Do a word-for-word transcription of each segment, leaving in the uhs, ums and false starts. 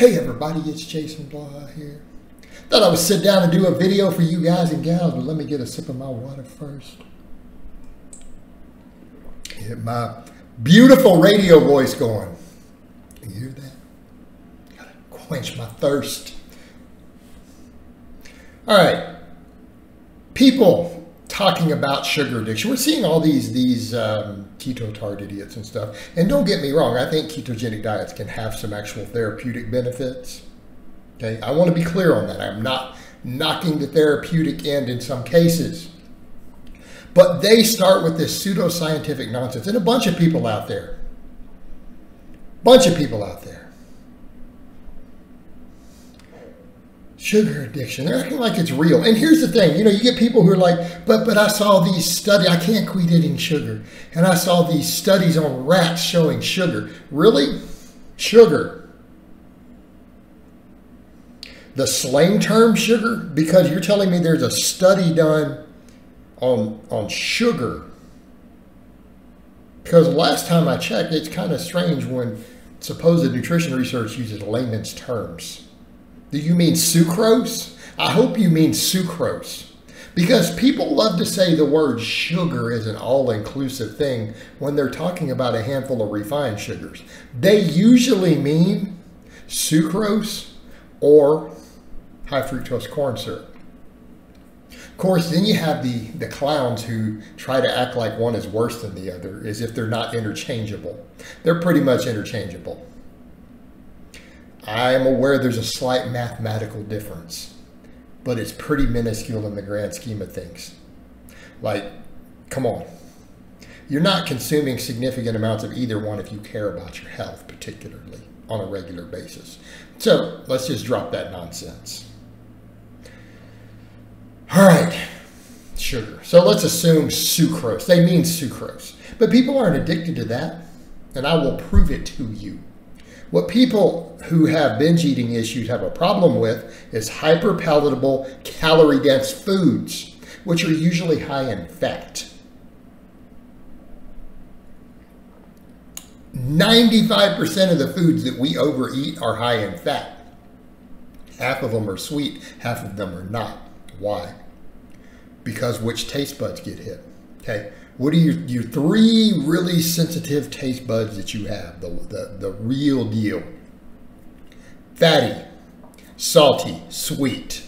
Hey everybody, it's Jason Blaha here. Thought I would sit down and do a video for you guys and gals, but let me get a sip of my water first. Get my beautiful radio voice going. You hear that? Gotta quench my thirst. All right, people talking about sugar addiction. We're seeing all these these um, keto-tard idiots and stuff. And don't get me wrong, I think ketogenic diets can have some actual therapeutic benefits. Okay, I want to be clear on that. I'm not knocking the therapeutic end in some cases. But they start with this pseudoscientific nonsense. And a bunch of people out there. Bunch of people out there. Sugar addiction. They're acting like it's real. And here's the thing. You know, you get people who are like, but but I saw these studies. I can't quit eating sugar. And I saw these studies on rats showing sugar. Really? Sugar. The slang term sugar, because you're telling me there's a study done on on sugar. Because last time I checked, it's kind of strange when supposed nutrition research uses layman's terms. Do you mean sucrose? I hope you mean sucrose, because people love to say the word sugar is an all-inclusive thing when they're talking about a handful of refined sugars. They usually mean sucrose or high fructose corn syrup. Of course, then you have the, the clowns who try to act like one is worse than the other, as if they're not interchangeable. They're pretty much interchangeable. I am aware there's a slight mathematical difference, but it's pretty minuscule in the grand scheme of things. Like, come on. You're not consuming significant amounts of either one if you care about your health particularly on a regular basis. So let's just drop that nonsense. All right, sugar. So let's assume sucrose. They mean sucrose, but people aren't addicted to that, and I will prove it to you. What people who have binge eating issues have a problem with is hyperpalatable, calorie-dense foods, which are usually high in fat. ninety-five percent of the foods that we overeat are high in fat. Half of them are sweet, half of them are not. Why? Because which taste buds get hit? Okay, what are your, your three really sensitive taste buds that you have? The, the, the real deal. Fatty, salty, sweet.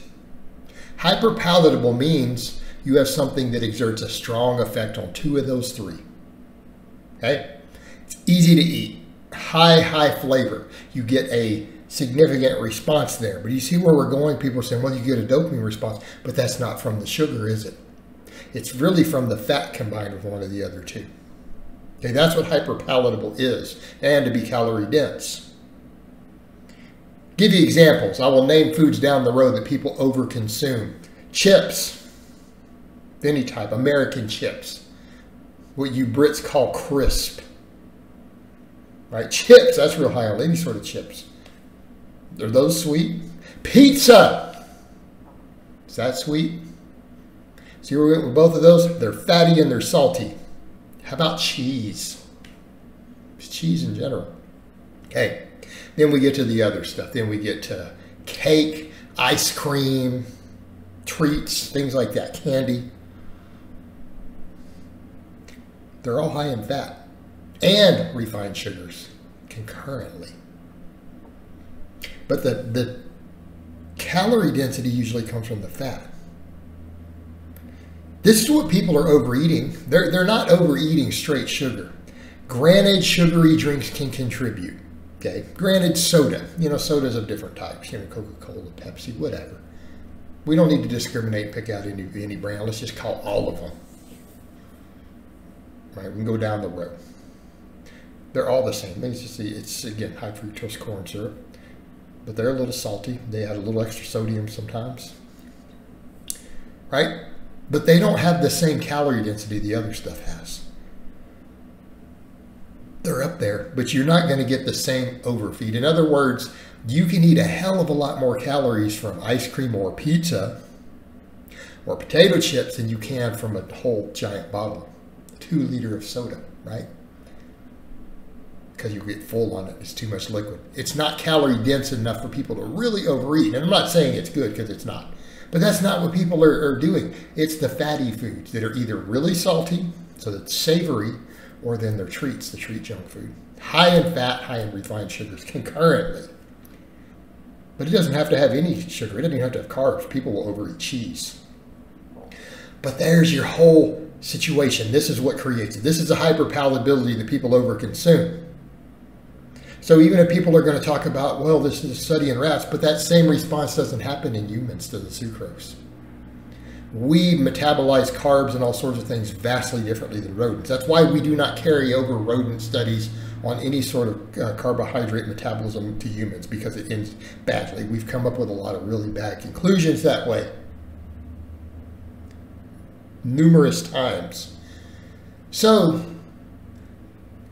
Hyperpalatable means you have something that exerts a strong effect on two of those three. Okay? Easy to eat, high, high flavor. You get a significant response there. But you see where we're going? People are saying, well, you get a dopamine response, but that's not from the sugar, is it? It's really from the fat combined with one of the other two. Okay, that's what hyperpalatable is, and to be calorie dense. Give you examples. I will name foods down the road that people overconsume. Chips, any type, American chips, what you Brits call crisp. Right, chips, that's real high on any sort of chips. Are those sweet? Pizza, is that sweet? See where we went with both of those? They're fatty and they're salty. How about cheese? It's cheese in general. Okay, then we get to the other stuff. Then we get to cake, ice cream, treats, things like that, candy. They're all high in fat and refined sugars concurrently. But the, the calorie density usually comes from the fat. This is what people are overeating. They're, they're not overeating straight sugar. Granted, sugary drinks can contribute. Okay, granted, soda. You know, sodas of different types. You know, Coca-Cola, Pepsi, whatever. We don't need to discriminate, pick out any, any brand. Let's just call all of them. Right, we can go down the road. They're all the same. It's, just, it's again, high fructose corn syrup, but they're a little salty. They add a little extra sodium sometimes, right? But they don't have the same calorie density the other stuff has. They're up there, but you're not going to get the same overfeed. In other words, you can eat a hell of a lot more calories from ice cream or pizza or potato chips than you can from a whole giant bottle, two liter of soda, right? because you get full on it. It's too much liquid. It's not calorie dense enough for people to really overeat. And I'm not saying it's good, because it's not. But that's not what people are, are doing. It's the fatty foods that are either really salty, so that's savory, or then their treats, the treat junk food. High in fat, high in refined sugars concurrently. But it doesn't have to have any sugar. It doesn't even have to have carbs. People will overeat cheese. But there's your whole situation. This is what creates it. This is a hyperpalatability that people overconsume. So even if people are going to talk about, well, this is a study in rats, but that same response doesn't happen in humans to the sucrose. We metabolize carbs and all sorts of things vastly differently than rodents. That's why we do not carry over rodent studies on any sort of uh, carbohydrate metabolism to humans, because it ends badly. We've come up with a lot of really bad conclusions that way. Numerous times. So,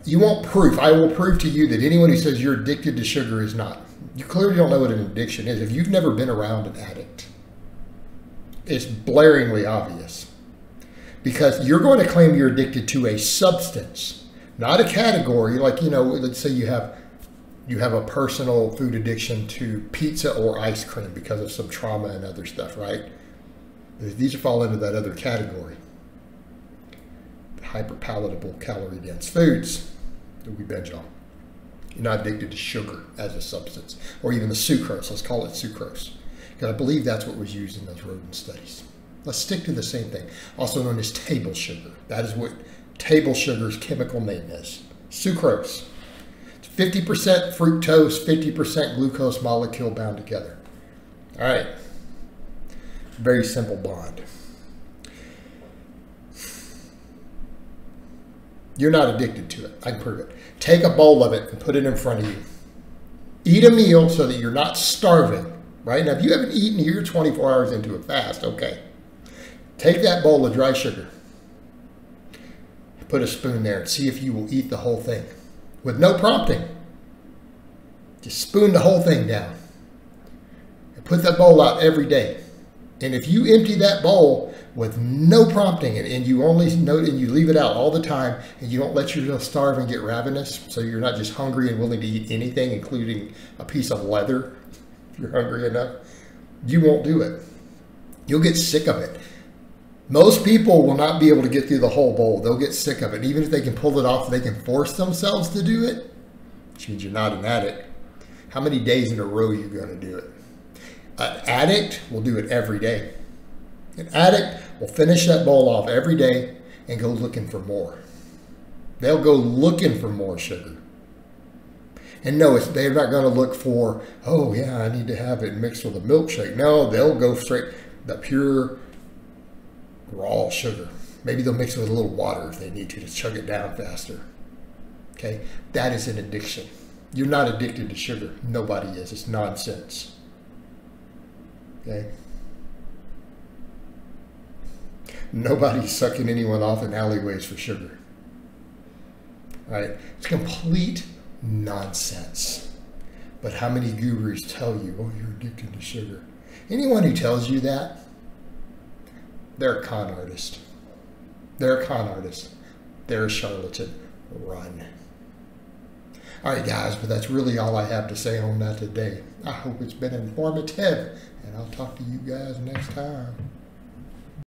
you want proof. I will prove to you that anyone who says you're addicted to sugar is not. You clearly don't know what an addiction is if you've never been around an addict. It's blaringly obvious, because you're going to claim you're addicted to a substance, not a category. Like, you know, let's say you have you have a personal food addiction to pizza or ice cream because of some trauma and other stuff, right? These fall into that other category. Hyperpalatable, calorie-dense foods that we binge on. You're not addicted to sugar as a substance, or even the sucrose. Let's call it sucrose, because I believe that's what was used in those rodent studies. Let's stick to the same thing, also known as table sugar. That is what table sugar's chemical name is. Sucrose. It's fifty percent fructose, fifty percent glucose molecule bound together. All right. Very simple bond. You're not addicted to it. I can prove it. Take a bowl of it and put it in front of you. Eat a meal so that you're not starving, right? Now, if you haven't eaten, you're twenty-four hours into a fast, okay. Take that bowl of dry sugar. Put a spoon there and see if you will eat the whole thing with no prompting. Just spoon the whole thing down. And put that bowl out every day. And if you empty that bowl with no prompting, and, and you only note and you leave it out all the time, and you don't let yourself starve and get ravenous, so you're not just hungry and willing to eat anything, including a piece of leather, if you're hungry enough, you won't do it. You'll get sick of it. Most people will not be able to get through the whole bowl. They'll get sick of it. Even if they can pull it off, they can force themselves to do it, which means you're not an addict. How many days in a row are you going to do it? An addict will do it every day. An addict will finish that bowl off every day and go looking for more. They'll go looking for more sugar. And no, it's, they're not going to look for, oh yeah, I need to have it mixed with a milkshake. No, they'll go straight, the pure, raw sugar. Maybe they'll mix it with a little water if they need to, to chug it down faster. Okay, that is an addiction. You're not addicted to sugar. Nobody is. It's nonsense. Okay. Nobody's sucking anyone off in alleyways for sugar. All right. It's complete nonsense. But how many gurus tell you, oh, you're addicted to sugar? Anyone who tells you that, they're a con artist. They're a con artist. They're a charlatan. Run. All right, guys, but that's really all I have to say on that today. I hope it's been informative, and I'll talk to you guys next time.